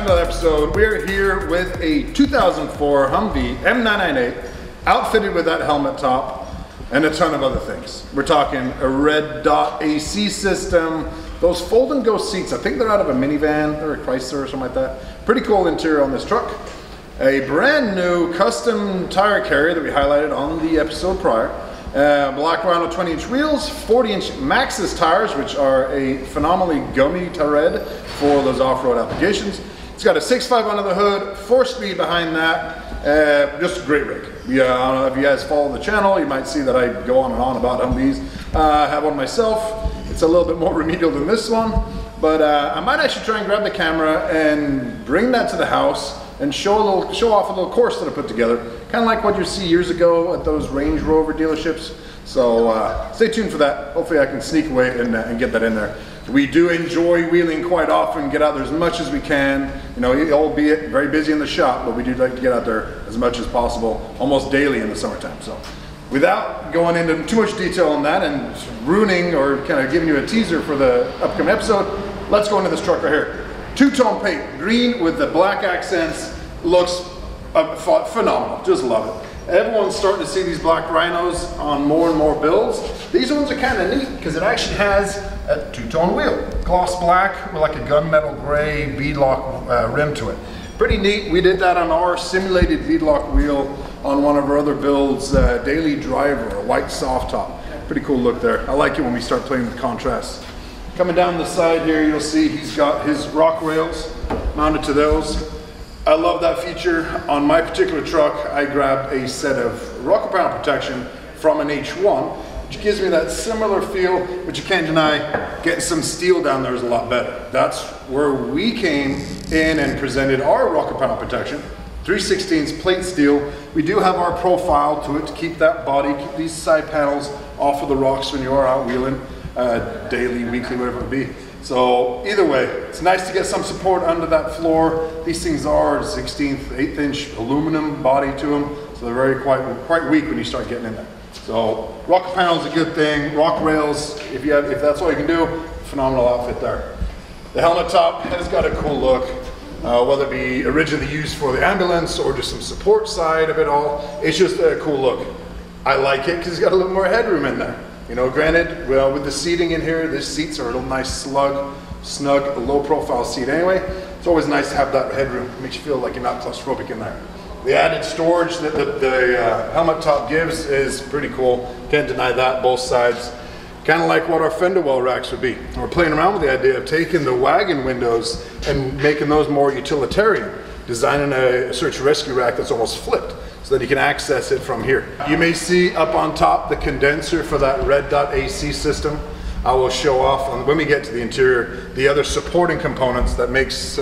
to another episode. We're here with a 2004 Humvee M998, outfitted with that helmet top and a ton of other things. We're talking a Red Dot AC system, those fold and go seats. I think they're out of a minivan or a Chrysler or something like that. Pretty cool interior on this truck. A brand new custom tire carrier that we highlighted on the episode prior. Black Rhino 20-inch wheels, 40-inch Maxxis tires, which are a phenomenally gummy tread for those off-road applications. It's got a 6.5 under the hood, 4-speed behind that, just a great rig. Yeah, I don't know if you guys follow the channel, you might see that I go on and on about Humvees. I have one myself. It's a little bit more remedial than this one, but I might actually try and grab the camera and bring that to the house and show off a little course that I put together, kind of like what you see years ago at those Range Rover dealerships. So stay tuned for that. Hopefully I can sneak away and get that in there. We do enjoy wheeling quite often, get out there as much as we can, you know, albeit very busy in the shop, but we do like to get out there as much as possible, almost daily in the summertime. So without going into too much detail on that and ruining or kind of giving you a teaser for the upcoming episode, let's go into this truck right here. Two-tone paint, green with the black accents, looks phenomenal, just love it. Everyone's starting to see these Black Rhinos on more and more builds. These ones are kind of neat because it actually has a two-tone wheel. Gloss black with like a gunmetal gray beadlock rim to it. Pretty neat, we did that on our simulated beadlock wheel on one of our other builds, Daily Driver, a white soft top. Pretty cool look there. I like it when we start playing with contrasts. Coming down the side here, you'll see he's got his rock rails mounted to those. I love that feature. On my particular truck, I grabbed a set of rocker panel protection from an H1, which gives me that similar feel, but you can't deny getting some steel down there is a lot better. That's where we came in and presented our rocker panel protection, 3/16 plate steel. We do have our profile to it to keep that body, keep these side panels off of the rocks when you are out wheeling. Daily, weekly, whatever it be. So either way, it's nice to get some support under that floor. These things are 1/16, 1/8 inch aluminum body to them, so they're very quite weak when you start getting in there. So rocker panels are a good thing. Rock rails, if that's all you can do, phenomenal outfit there. The helmet top has got a cool look, whether it be originally used for the ambulance or just some support side of it all. It's just a cool look. I like it because it's got a little more headroom in there. You know, granted, well, with the seating in here, these seats are a little nice snug, low profile seat anyway. It's always nice to have that headroom. It makes you feel like you're not claustrophobic in there. The added storage that the helmet top gives is pretty cool. Can't deny that, both sides. Kind of like what our fender well racks would be. We're playing around with the idea of taking the wagon windows and making those more utilitarian. Designing a search and rescue rack that's almost flipped, so that you can access it from here. You may see up on top the condenser for that Red Dot AC system. I will show off when we get to the interior the other supporting components that makes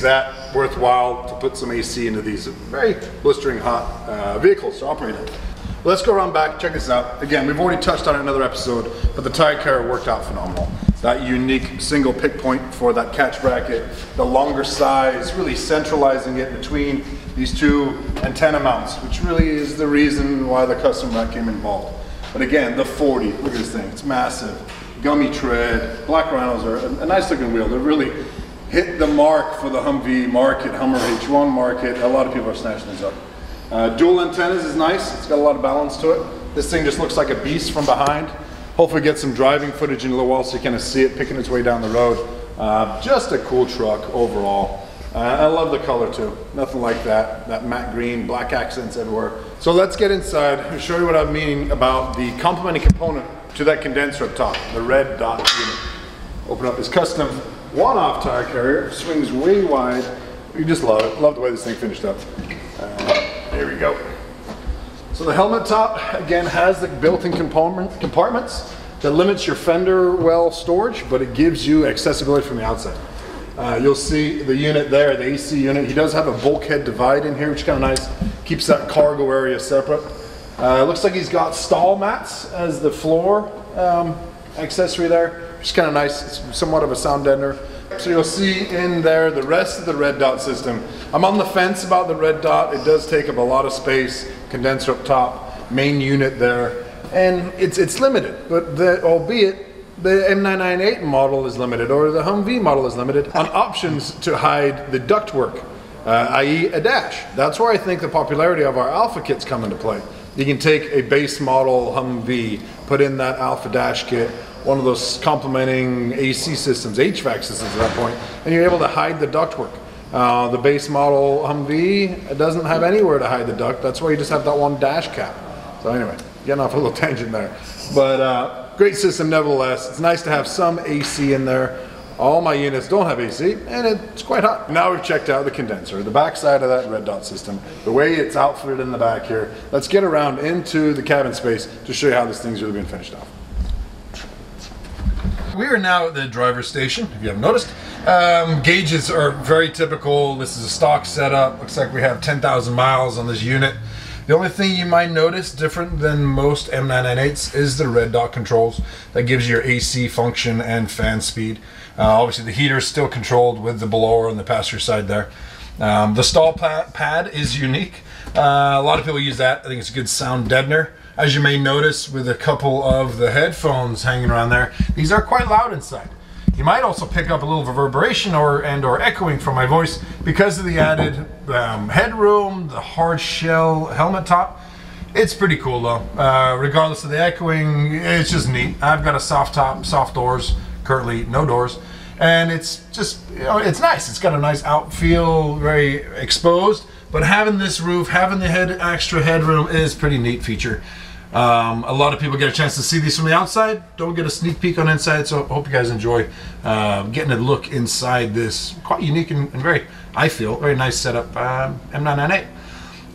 that worthwhile to put some AC into these very blistering hot vehicles to operate in. Let's go around back, check this out. Again, we've already touched on another episode, but the tire carrier worked out phenomenal. That unique single pick point for that catch bracket, the longer size, really centralizing it between these two antenna mounts, which really is the reason why the custom rack came involved. But again, the 40, look at this thing, it's massive. Gummy tread, Black Rhinos are a nice looking wheel. They really hit the mark for the Humvee market, Hummer H1 market. A lot of people are snatching these up. Dual antennas is nice, it's got a lot of balance to it. This thing just looks like a beast from behind. Hopefully get some driving footage in a little while so you kind of see it picking its way down the road. Just a cool truck overall. I love the color too. Nothing like that. That matte green, black accents everywhere. So let's get inside and show you what I mean about the complementing component to that condenser up top, the Red Dot unit. Open up this custom one-off tire carrier. Swings way wide. You just love it. Love the way this thing finished up. There we go. So the helmet top, again, has the built-in compartments that limits your fender well storage, but it gives you accessibility from the outside. You'll see the unit there, the AC unit. He does have a bulkhead divide in here, which is kind of nice. Keeps that cargo area separate. It looks like he's got stall mats as the floor accessory there, which is kind of nice. It's somewhat of a sound deadener. So you'll see in there the rest of the Red Dot system. I'm on the fence about the Red Dot. It does take up a lot of space. Condenser up top, main unit there, and it's limited, but albeit the M998 model is limited, or the Humvee model is limited on options to hide the ductwork, i.e. a dash. That's where I think the popularity of our alpha kits come into play. You can take a base model Humvee, put in that alpha dash kit, one of those complementing AC systems, HVAC systems at that point, and you're able to hide the ductwork. The base model Humvee doesn't have anywhere to hide the duct. That's why you just have that one dash cap. So anyway, getting off a little tangent there. But great system nevertheless. It's nice to have some AC in there. All my units don't have AC, and it's quite hot. Now we've checked out the condenser, the back side of that Red Dot system, the way it's outfitted in the back here. Let's get around into the cabin space to show you how this thing's really been finished off. We are now at the driver's station, if you haven't noticed. Gauges are very typical. This is a stock setup. Looks like we have 10,000 miles on this unit. The only thing you might notice different than most M998s is the Red Dot controls. That gives you your AC function and fan speed. Obviously the heater is still controlled with the blower on the passenger side there. The stall pad is unique. A lot of people use that. I think it's a good sound deadener. As you may notice with a couple of the headphones hanging around there, these are quite loud inside. You might also pick up a little reverberation or echoing from my voice because of the added headroom, the hard shell helmet top. It's pretty cool though. Regardless of the echoing, it's just neat. I've got a soft top, soft doors, currently no doors, and it's just, you know, it's nice. It's got a nice out feel, very exposed, but having this roof, having the extra headroom is a pretty neat feature. A lot of people get a chance to see these from the outside, don't get a sneak peek on inside, so I hope you guys enjoy getting a look inside this quite unique and very, I feel, very nice setup M998.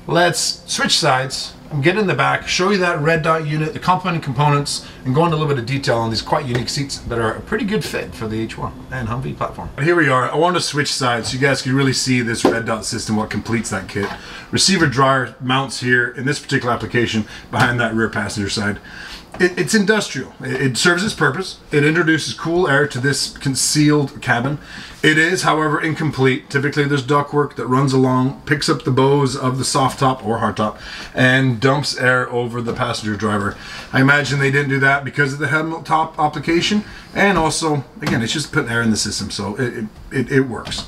Let's switch sides, get in the back, show you that Red Dot unit, the complementing components, and go into a little bit of detail on these quite unique seats that are a pretty good fit for the H1 and Humvee platform. Here we are. I want to switch sides so you guys can really see this Red Dot system, what completes that kit. Receiver dryer mounts here in this particular application behind that rear passenger side. It's industrial. It serves its purpose. It introduces cool air to this concealed cabin. It is, however, incomplete. Typically there's ductwork that runs along, picks up the bows of the soft top or hard top, and dumps air over the passenger driver. I imagine they didn't do that because of the helmet top application, and also, again, it's just putting air in the system, so it works.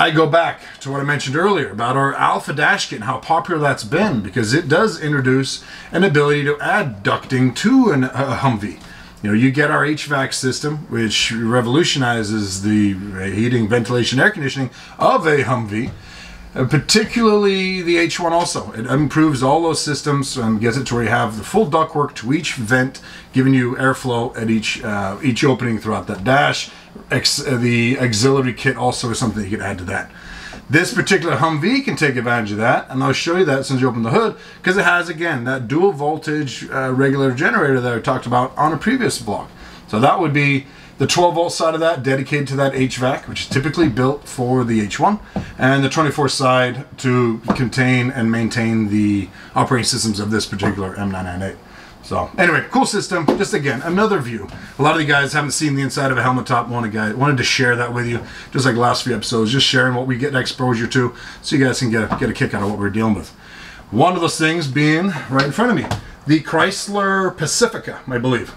I go back to what I mentioned earlier about our alpha dash kit and how popular that's been, because it does introduce an ability to add ducting to a Humvee. You know, you get our HVAC system, which revolutionizes the heating, ventilation, air conditioning of a Humvee, particularly the H1 also. It improves all those systems and gets it to where you have the full ductwork to each vent, giving you airflow at each opening throughout that dash. The auxiliary kit also is something you can add to that. This particular Humvee can take advantage of that, and I'll show you that since you open the hood, because it has, again, that dual voltage regulator generator that I talked about on a previous vlog. So that would be the 12 volt side of that dedicated to that HVAC, which is typically built for the H1, and the 24 side to contain and maintain the operating systems of this particular M998. So anyway, cool system. Just again, another view. A lot of you guys haven't seen the inside of a helmet top. Wanted to share that with you, just like the last few episodes, just sharing what we get exposure to, so you guys can get a kick out of what we're dealing with. One of those things being right in front of me, the Chrysler Pacifica, I believe.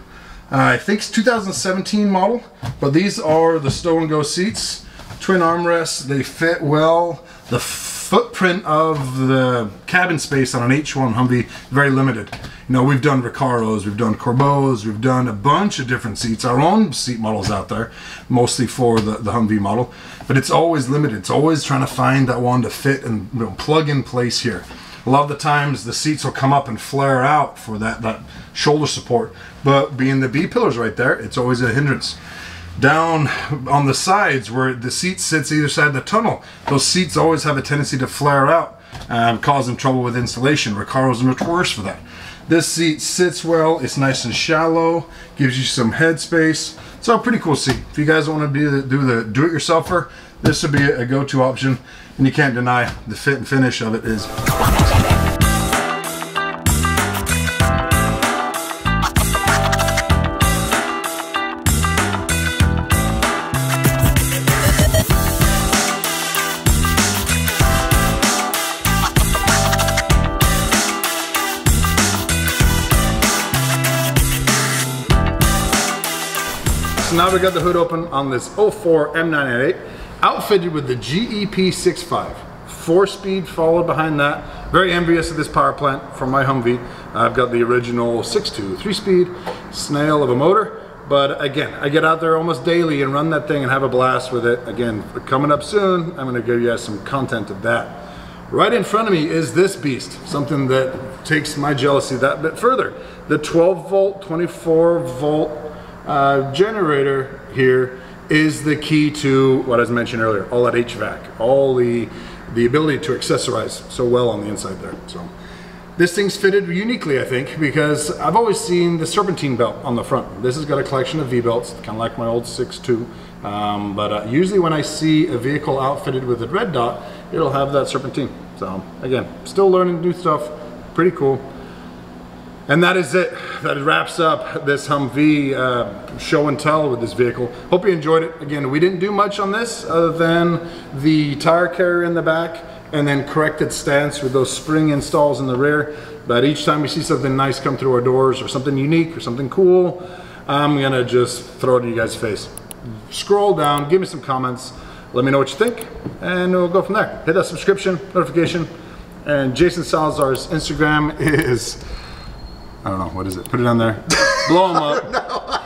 I think it's 2017 model, but these are the stow-and-go seats, twin armrests. They fit well. The footprint of the cabin space on an H1 Humvee, very limited. You know, we've done Recaros, we've done Corbeaux, we've done a bunch of different seats, our own seat models out there, mostly for the Humvee model, but it's always limited. It's always trying to find that one to fit and, you know, plug in place here. A lot of the times the seats will come up and flare out for that shoulder support, but being the B-pillars right there, it's always a hindrance. Down on the sides where the seat sits either side of the tunnel, those seats always have a tendency to flare out, causing trouble with installation. Recaro's are notorious for that. This seat sits well, it's nice and shallow, gives you some head space. It's a pretty cool seat. If you guys want to do the do-it-yourselfer, this would be a go-to option, and you can't deny the fit and finish of it is. So now we got the hood open on this 04 M998, outfitted with the GEP65. 4-speed followed behind that. Very envious of this power plant from my Humvee. I've got the original 6.2 3-speed snail of a motor. But again, I get out there almost daily and run that thing and have a blast with it. Again, coming up soon, I'm gonna give you guys some content of that. Right in front of me is this beast, something that takes my jealousy that bit further. The 12 volt, 24 volt generator here is the key to what I was mentioning earlier, all that HVAC, all the ability to accessorize so well on the inside there. So this thing's fitted uniquely, I think, because I've always seen the serpentine belt on the front. This has got a collection of V-belts, kind of like my old 6.2. Usually when I see a vehicle outfitted with a red dot, it'll have that serpentine. So again, still learning new stuff, pretty cool. And that is it. That wraps up this Humvee show and tell with this vehicle. Hope you enjoyed it. Again, we didn't do much on this other than the tire carrier in the back and then corrected stance with those spring installs in the rear. But each time we see something nice come through our doors or something unique or something cool, I'm gonna just throw it in you guys' face. Scroll down, give me some comments, let me know what you think, and we'll go from there. Hit that subscription, notification, and Jason Salazar's Instagram is, I don't know, what is it? Put it on there. Blow him up.